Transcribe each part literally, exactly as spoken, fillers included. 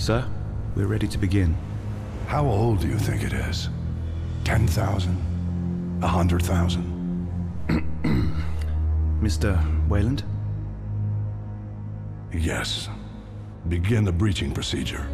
Sir, we're ready to begin. How old do you think it is? Ten thousand? A hundred thousand? Mister Weyland? Yes. Begin the breaching procedure.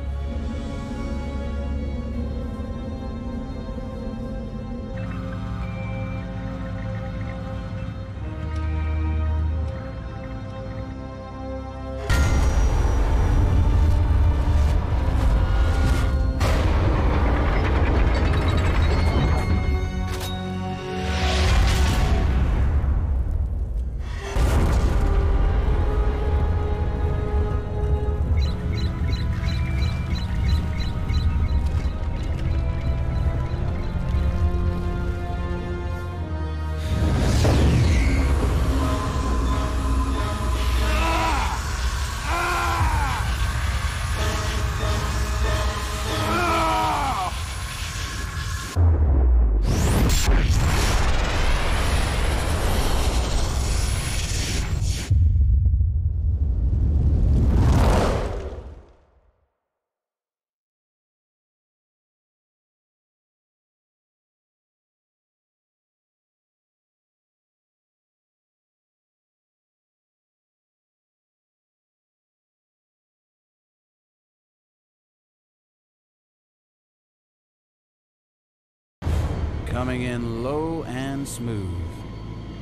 Coming in low and smooth.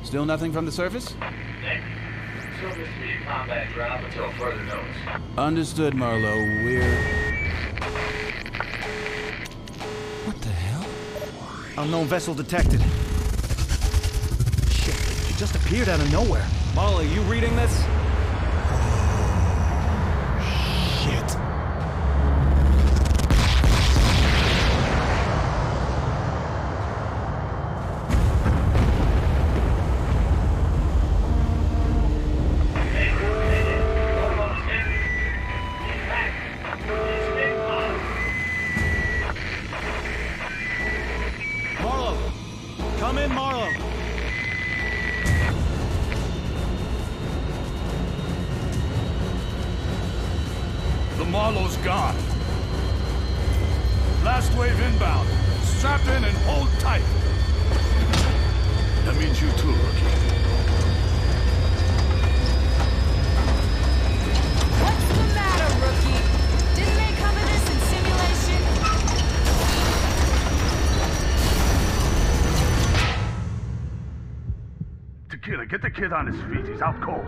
Still nothing from the surface? Surface to combat drop until further notice. Understood, Marlow. We're... What the hell? Unknown vessel detected. Shit, it just appeared out of nowhere. Molly, you reading this? Shit. Get the kid on his feet. He's out cold.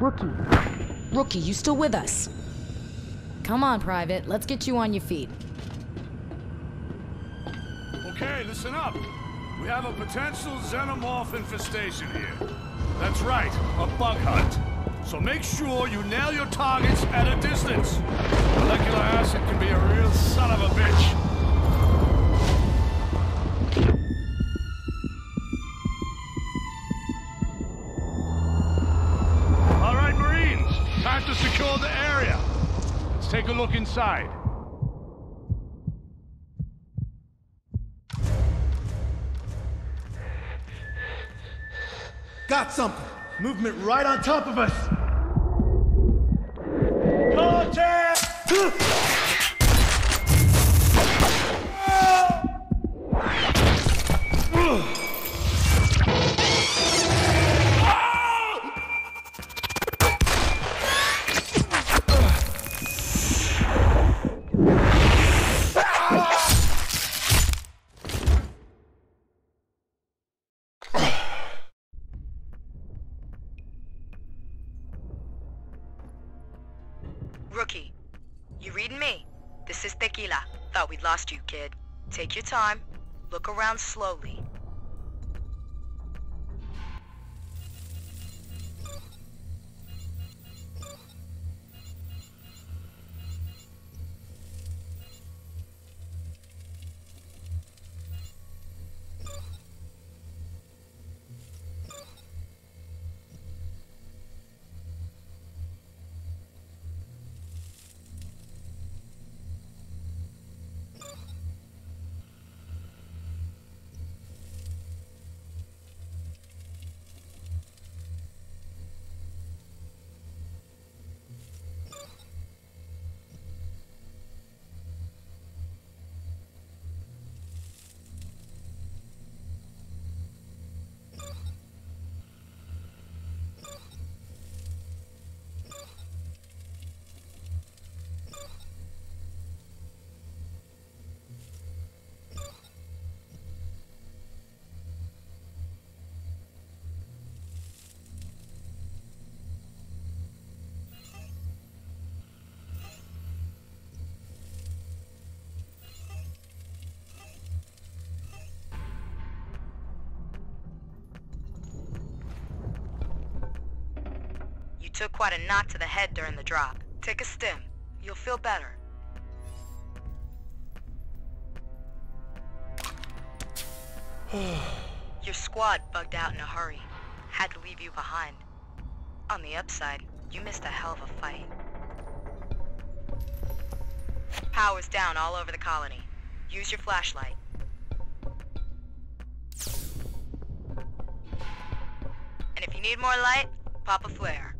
Rookie. Rookie, you still with us? Come on, Private. Let's get you on your feet. Okay, listen up. We have a potential xenomorph infestation here. That's right, a bug hunt. So make sure you nail your targets at a distance. Molecular acid can be a real son of a bitch. Take a look inside. Got something! Movement right on top of us! Contact! Rookie, you reading me? This is Tequila. Thought we'd lost you, kid. Take your time. Look around slowly. Took quite a knock to the head during the drop. Take a stim. You'll feel better. Your squad bugged out in a hurry. Had to leave you behind. On the upside, you missed a hell of a fight. Power's down all over the colony. Use your flashlight. And if you need more light, pop a flare.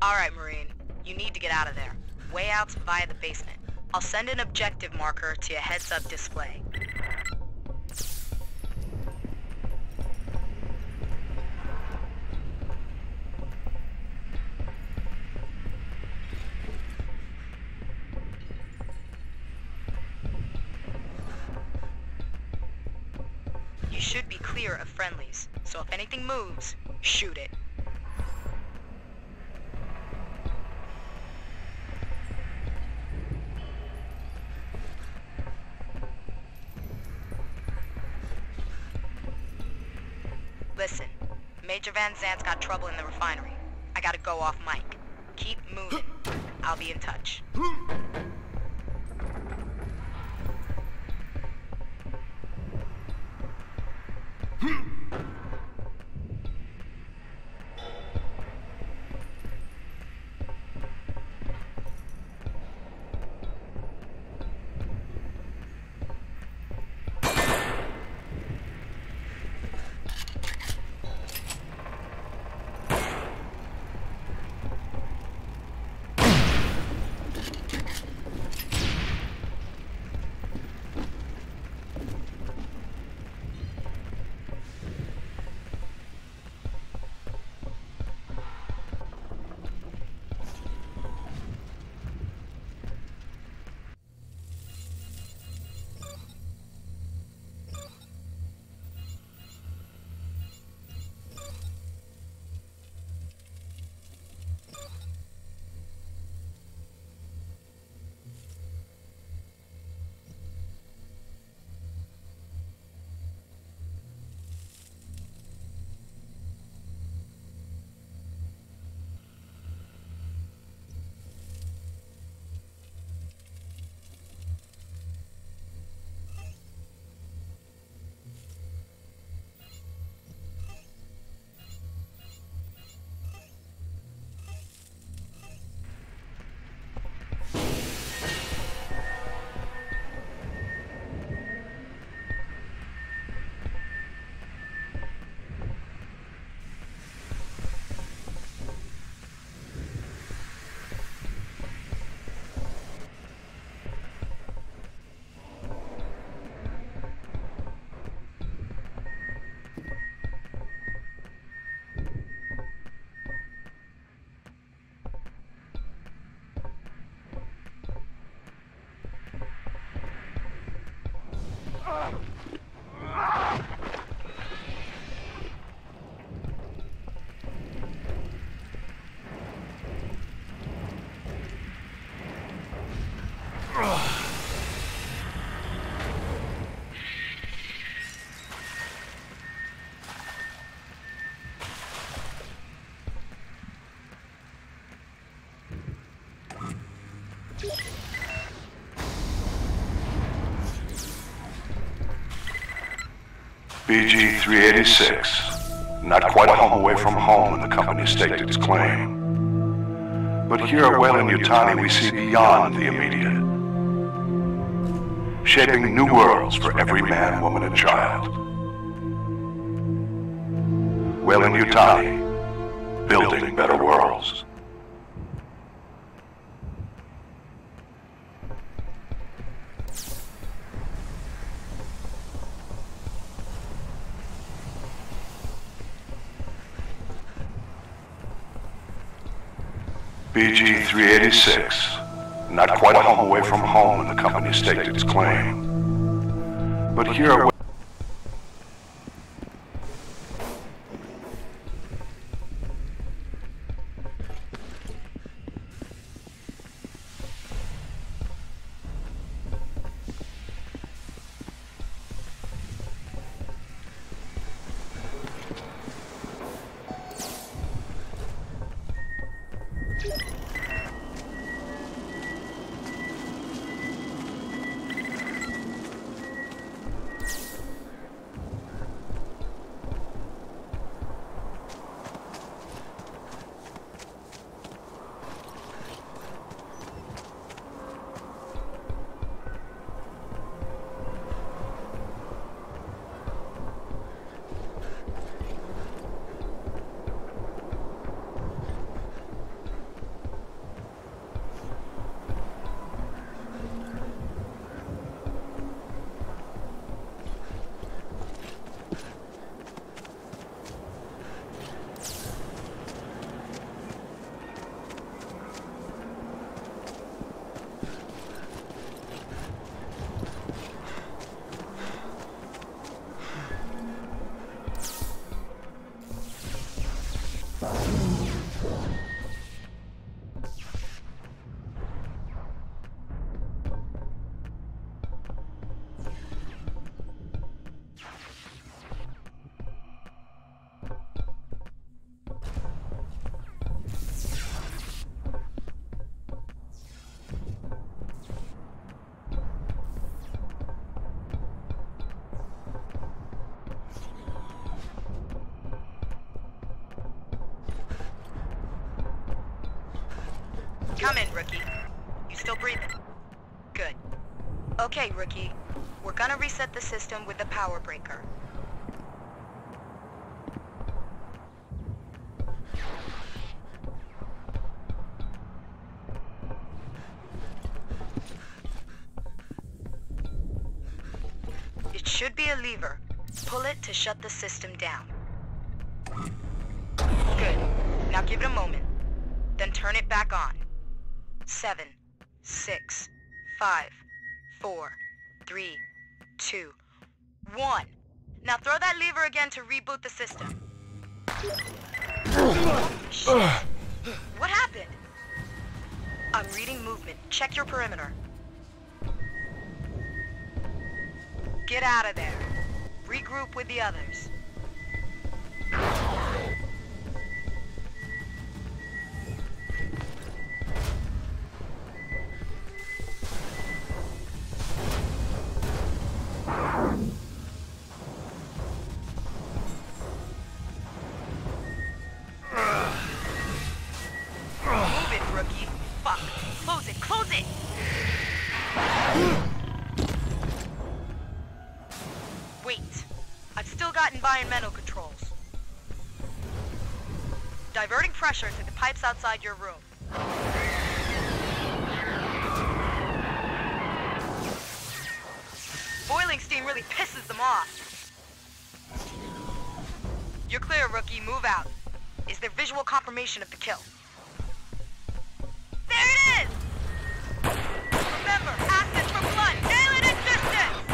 Alright, Marine. You need to get out of there. Way out's via the basement. I'll send an objective marker to your heads-up display. You should be clear of friendlies, so if anything moves, shoot it. Listen, Major Van Zandt's got trouble in the refinery. I gotta go off mic. Keep moving. I'll be in touch. B G three eighty-six, not quite a home away from home when the company staked its claim. But here at Weyland-Yutani we see beyond the immediate, shaping new worlds for every man, woman, and child. Weyland-Yutani, building better worlds. B G three eighty-six, not quite a home away from home when the company staked its claim. But here are... Come in, Rookie. You still breathing? Good. Okay, Rookie. We're gonna reset the system with the power breaker. It should be a lever. Pull it to shut the system down. Good. Now give it a moment. Then turn it back on. Seven, six, five, four, three, two, one. Now throw that lever again to reboot the system. Shit. What happened? I'm reading movement. Check your perimeter. Get out of there. Regroup with the others. Environmental controls. Diverting pressure to the pipes outside your room. Boiling steam really pisses them off. You're clear, Rookie. Move out. Is there visual confirmation of the kill? There it is! Remember, access from one. Nail it at distance!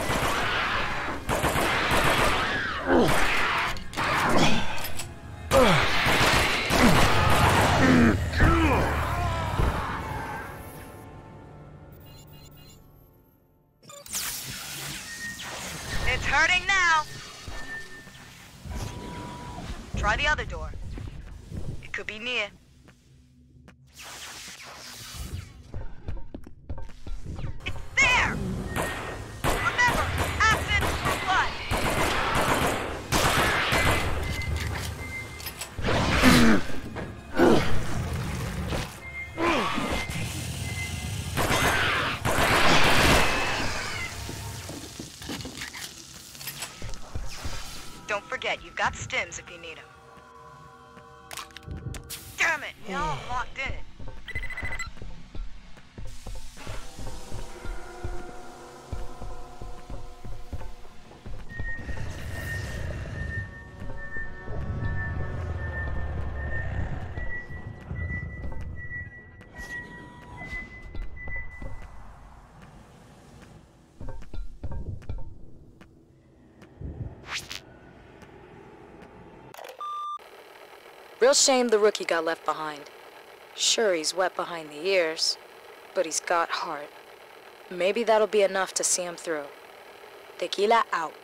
Near. It's there! Remember, acid for blood! Don't forget, you've got stims if you need them. Y'all locked in. Real shame the Rookie got left behind. Sure, he's wet behind the ears, but he's got heart. Maybe that'll be enough to see him through. Tequila out.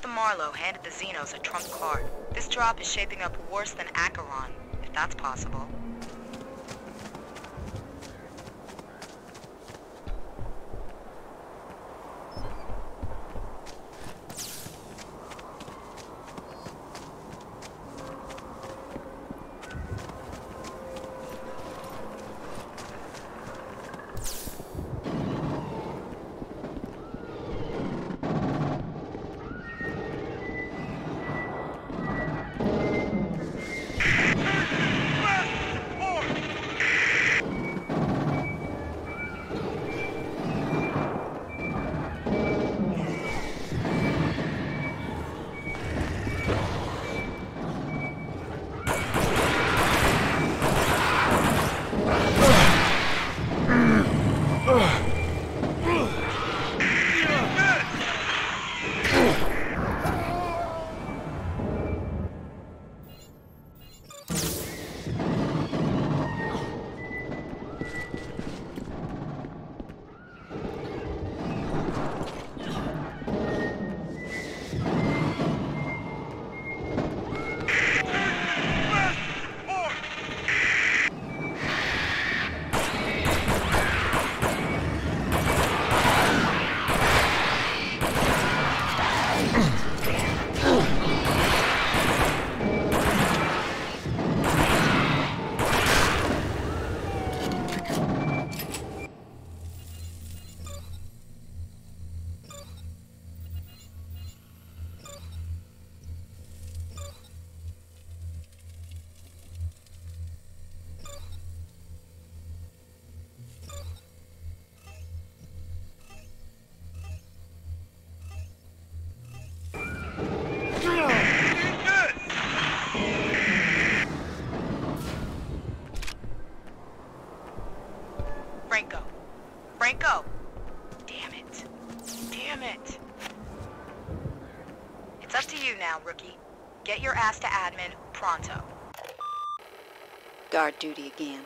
The Marlow handed the Xenos a trump card. This drop is shaping up worse than Acheron, if that's possible. it. It's up to you now, Rookie. Get your ass to admin, pronto. Guard duty again.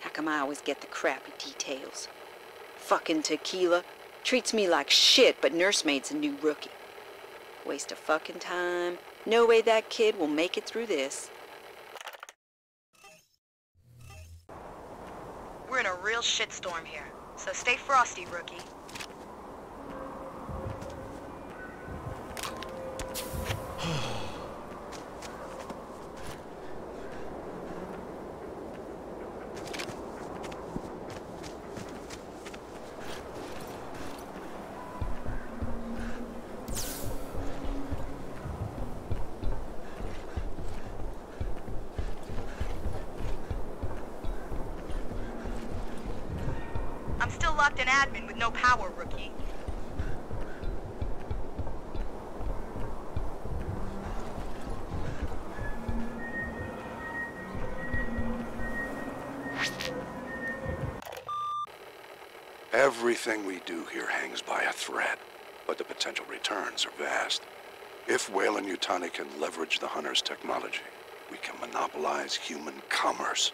How come I always get the crappy details? Fucking Tequila. Treats me like shit, but nursemaid's a new rookie. Waste of fucking time. No way that kid will make it through this. We're in a real shitstorm here, so stay frosty, rookie. An admin with no power, rookie. Everything we do here hangs by a thread, but the potential returns are vast. If Weyland-Yutani can leverage the Hunter's technology, we can monopolize human commerce.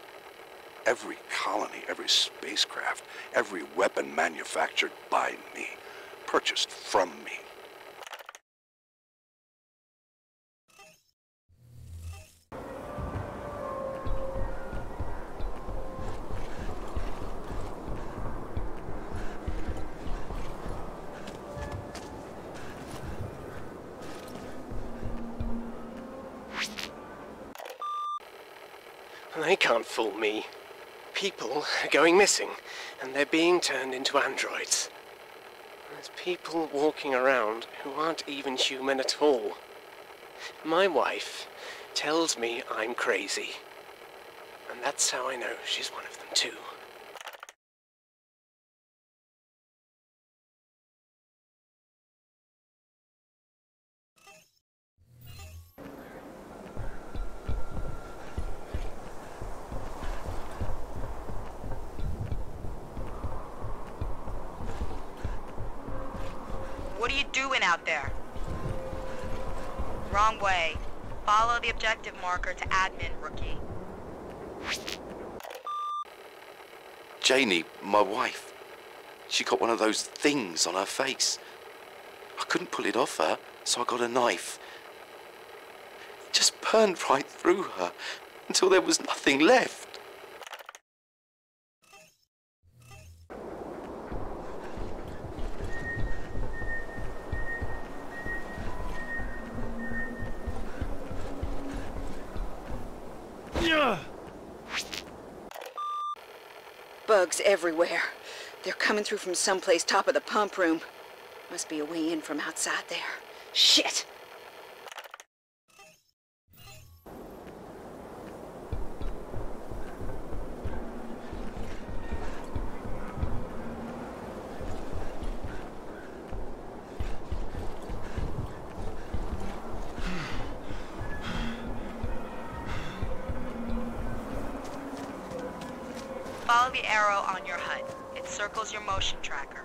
Every colony, every spacecraft, every weapon manufactured by me, purchased from me. They can't fool me. People are going missing, and they're being turned into androids. There's people walking around who aren't even human at all. My wife tells me I'm crazy, and that's how I know she's one of them too. There. Wrong way. Follow the objective marker to admin, rookie. Janie, my wife, she got one of those things on her face. I couldn't pull it off her, so I got a knife. It just burned right through her until there was nothing left. Bugs everywhere. They're coming through from someplace top of the pump room. Must be a way in from outside there. Shit! Follow the arrow on your H U D. It circles your motion tracker.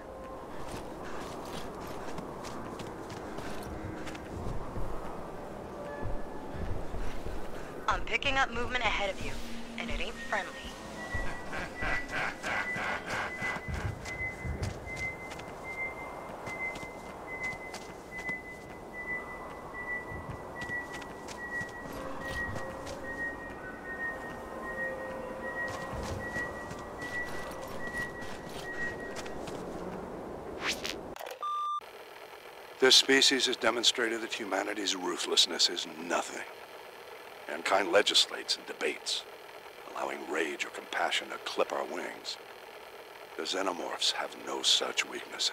I'm picking up movement ahead of you, and it ain't friendly. This species has demonstrated that humanity's ruthlessness is nothing. Mankind legislates and debates, allowing rage or compassion to clip our wings. The xenomorphs have no such weaknesses.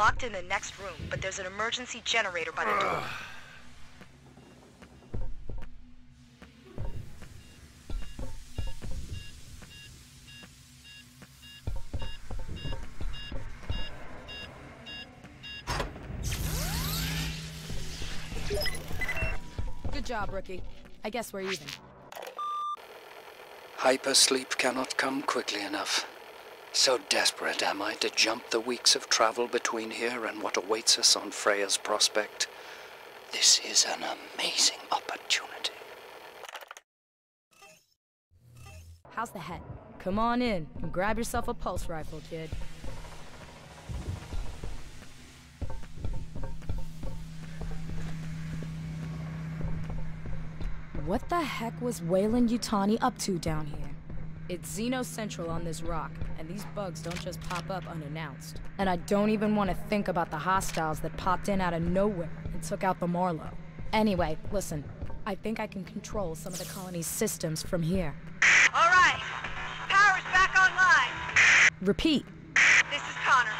locked in the next room, but there's an emergency generator by the door. Good job, Rookie. I guess we're even. Hypersleep cannot come quickly enough. So desperate am I to jump the weeks of travel between here and what awaits us on Freya's Prospect. This is an amazing opportunity. How's the head? Come on in and grab yourself a pulse rifle, kid. What the heck was Weyland-Yutani up to down here? It's Xeno Central on this rock, and these bugs don't just pop up unannounced. And I don't even want to think about the hostiles that popped in out of nowhere and took out the Marlow. Anyway, listen, I think I can control some of the colony's systems from here. All right, power's back online. Repeat. This is Connor.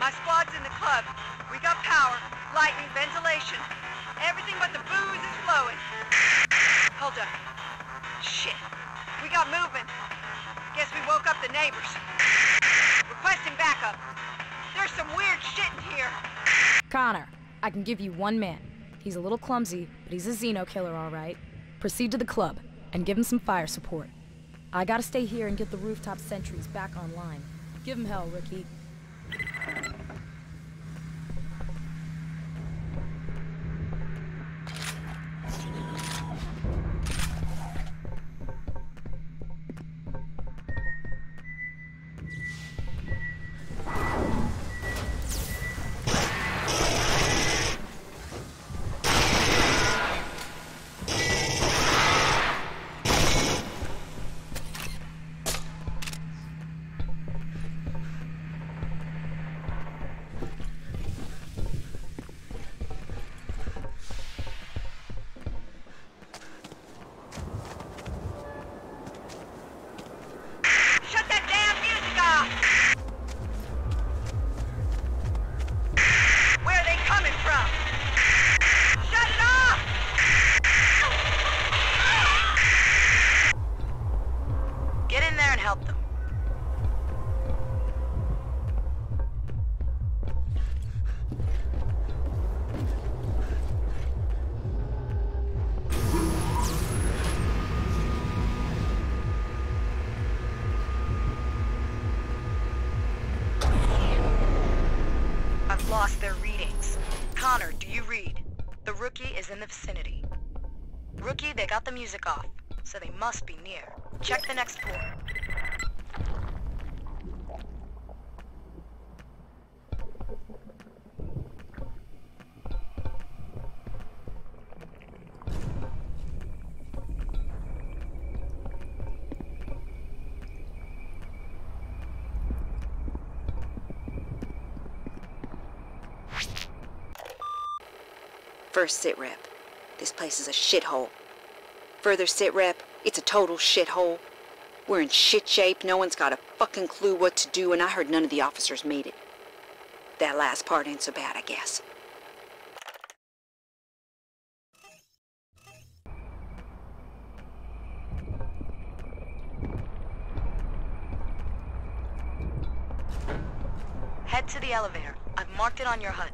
My squad's in the club. We got power, lightning, ventilation. Everything but the booze is flowing. Hold up. Shit. We got movement. Guess we woke up the neighbors. Requesting backup. There's some weird shit in here. Connor, I can give you one man. He's a little clumsy, but he's a Xeno killer, all right. Proceed to the club and give him some fire support. I gotta stay here and get the rooftop sentries back online. Give him hell, Ricky. Lost their readings. Connor, do you read? The Rookie is in the vicinity. Rookie, they got the music off, so they must be near. Check the next port. First sitrep. This place is a shithole. Further sitrep, it's a total shithole. We're in shit shape, no one's got a fucking clue what to do, and I heard none of the officers made it. That last part ain't so bad, I guess. Head to the elevator. I've marked it on your H U D.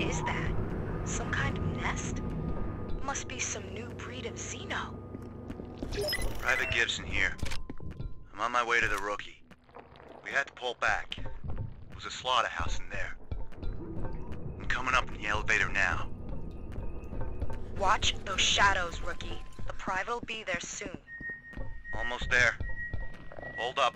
Is that some kind of nest? Must be some new breed of Xeno. Private Gibson here. I'm on my way to the Rookie. We had to pull back. It was a slaughterhouse in there. I'm coming up in the elevator now. Watch those shadows, Rookie. The private will be there soon. Almost there. Hold up.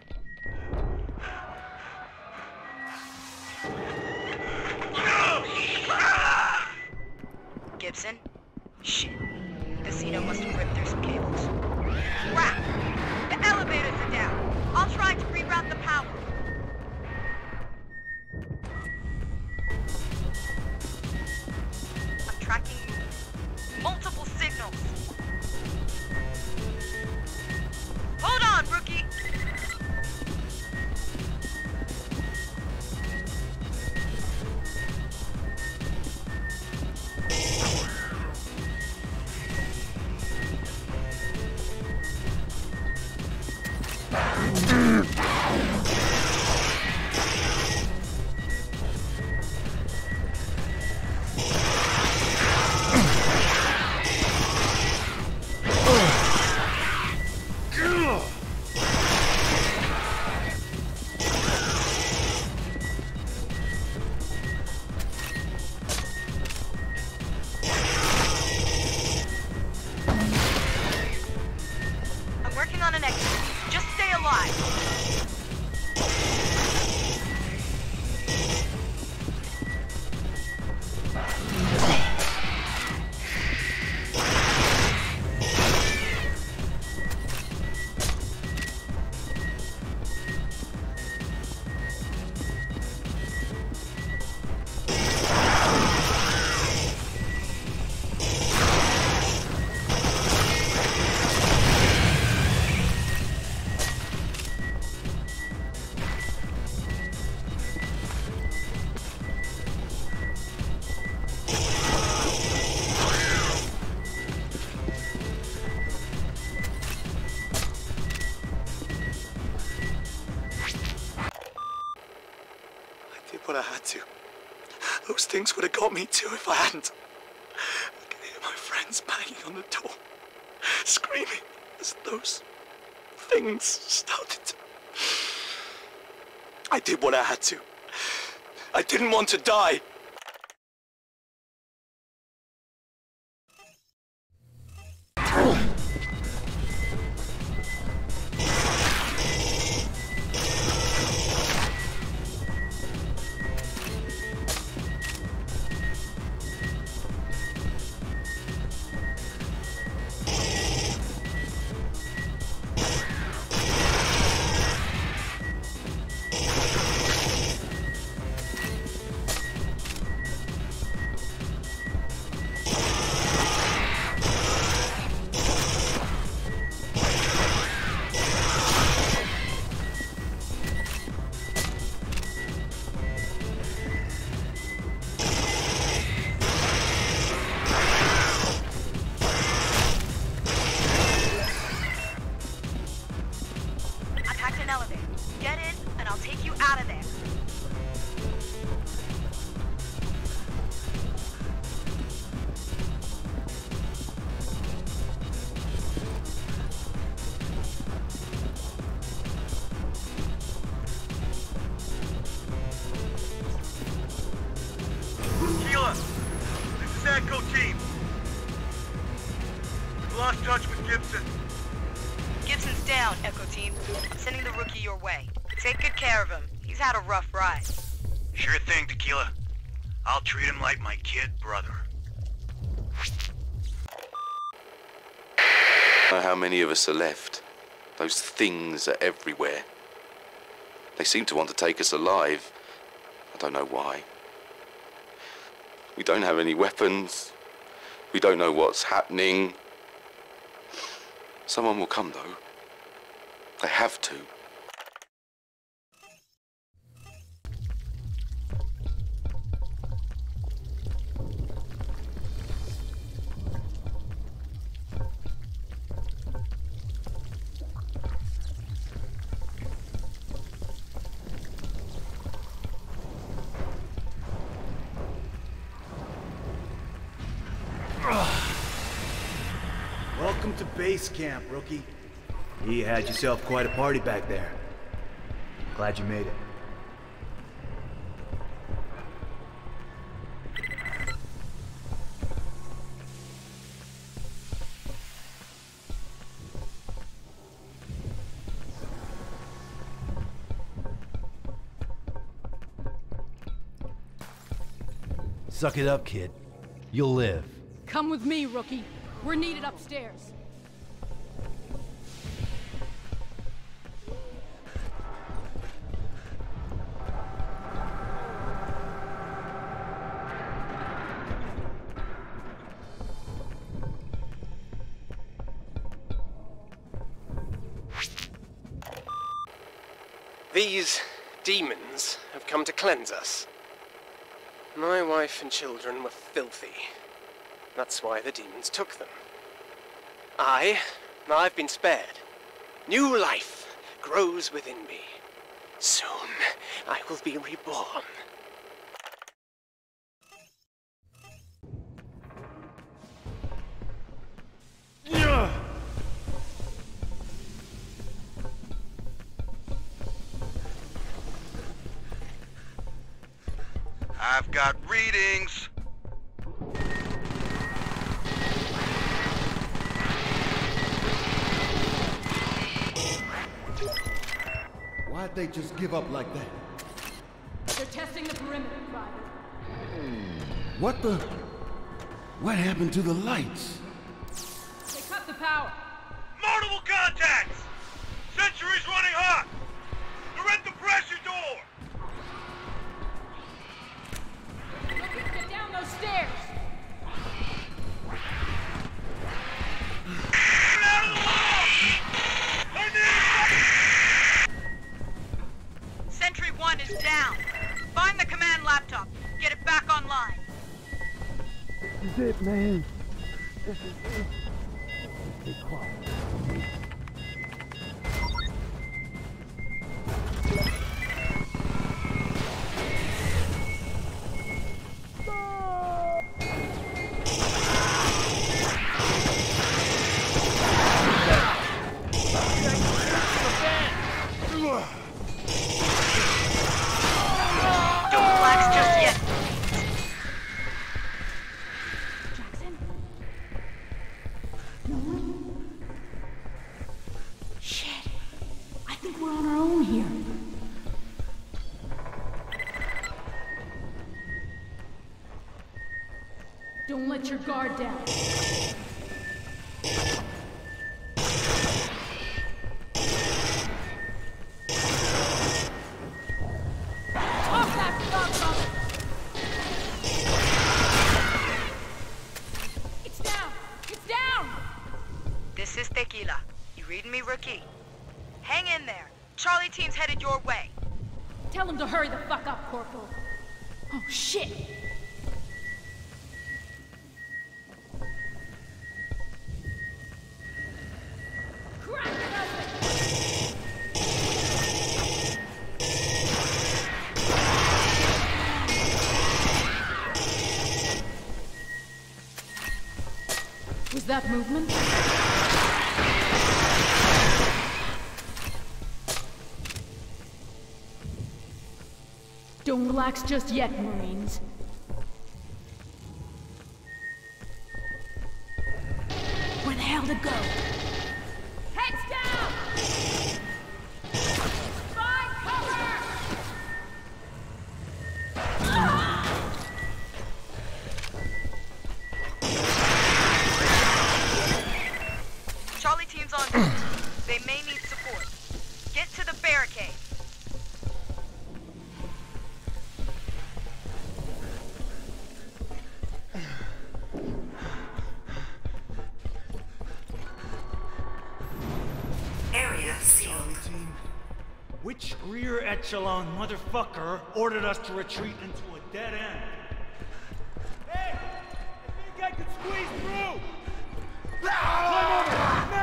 Gibson? Shit. The Xeno must have ripped through some cables. Crap! The elevators are down! I'll try to reroute the power. working on an exit. Just stay alive. Those things would have got me too if I hadn't. I could hear my friends banging on the door, screaming as those things started. I did what I had to. I didn't want to die. Many of us are left. Those things are everywhere. They seem to want to take us alive. I don't know why. We don't have any weapons. We don't know what's happening. Someone will come though. They have to. Base camp, rookie. You had yourself quite a party back there. Glad you made it. Suck it up, kid. You'll live. Come with me, rookie. We're needed upstairs. These demons have come to cleanse us. My wife and children were filthy. That's why the demons took them. I, I've been spared. New life grows within me. Soon, I will be reborn. Got readings. that they just give up like that? They're testing the perimeter, Private. What the? What happened to the lights? They cut the power. Multiple contacts! Sentry's running hot! They're at the pressure door! Let's get down those stairs! Get out of the wall! I need... Sentry one is down. Find the command laptop. Get it back online. This is it, man. This is it. Be quiet. Your guard down. It's down! It's down! This is Tequila. You reading me, Ricky? Hang in there. Charlie team's headed your way. Tell him to hurry the fuck up, Corporal. Oh, shit! That movement? Don't relax just yet, Marines. Where the hell to go? Heads down! Find cover! Ah! They may need support. Get to the barricade. Area sealed. Which rear echelon motherfucker ordered us to retreat into a dead end? Hey! I think I could squeeze through! Ah! Climb over! No!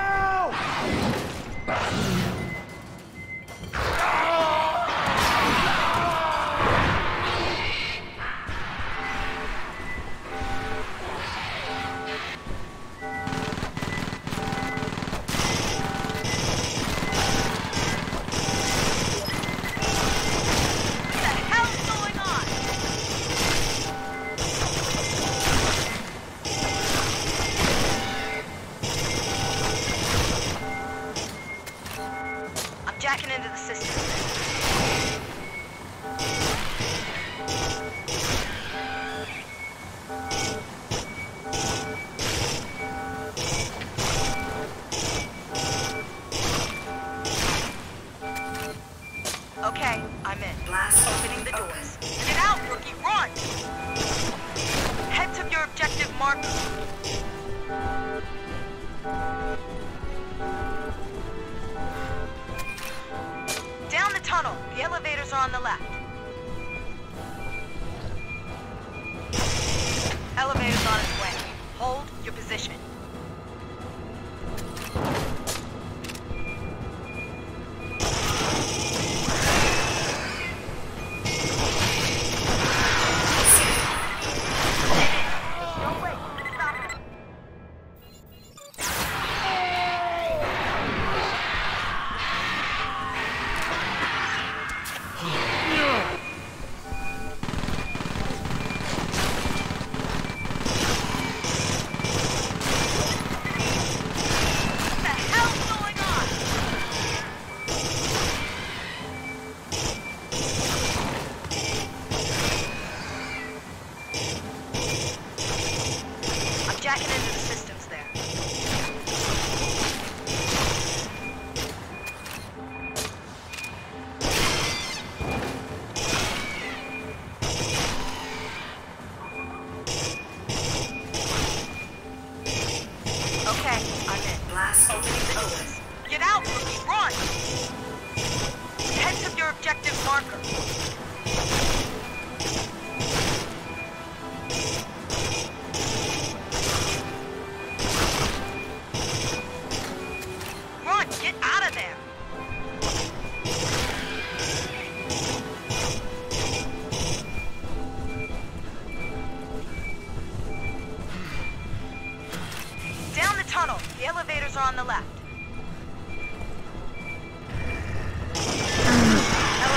Blast opening open. Get out, Rookie, run! Head to your objective marker. Run, get out of there! Down the tunnel. The elevators are on the left.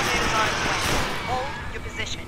Elevators on its way. Hold your position.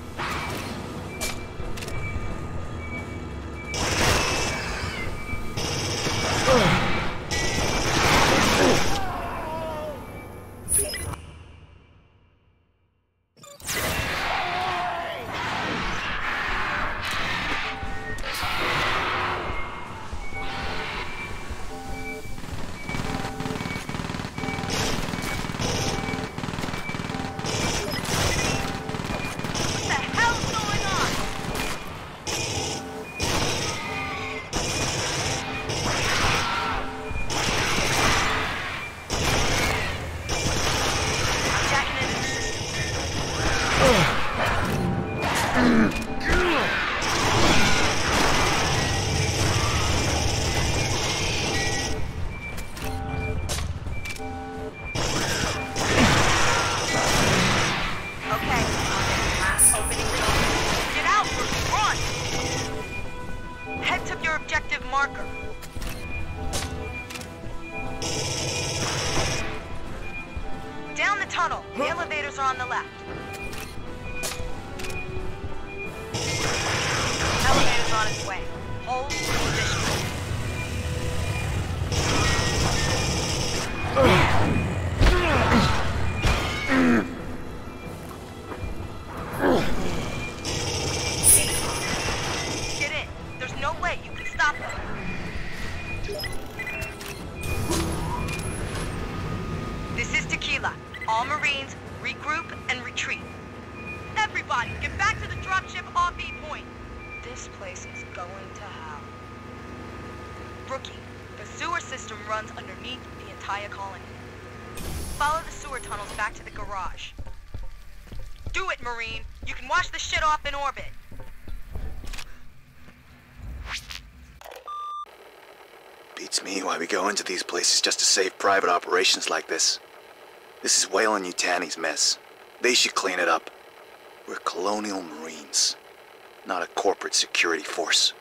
Into these places just to save private operations like this. This is Weyland-Yutani's mess. They should clean it up. We're colonial marines, not a corporate security force.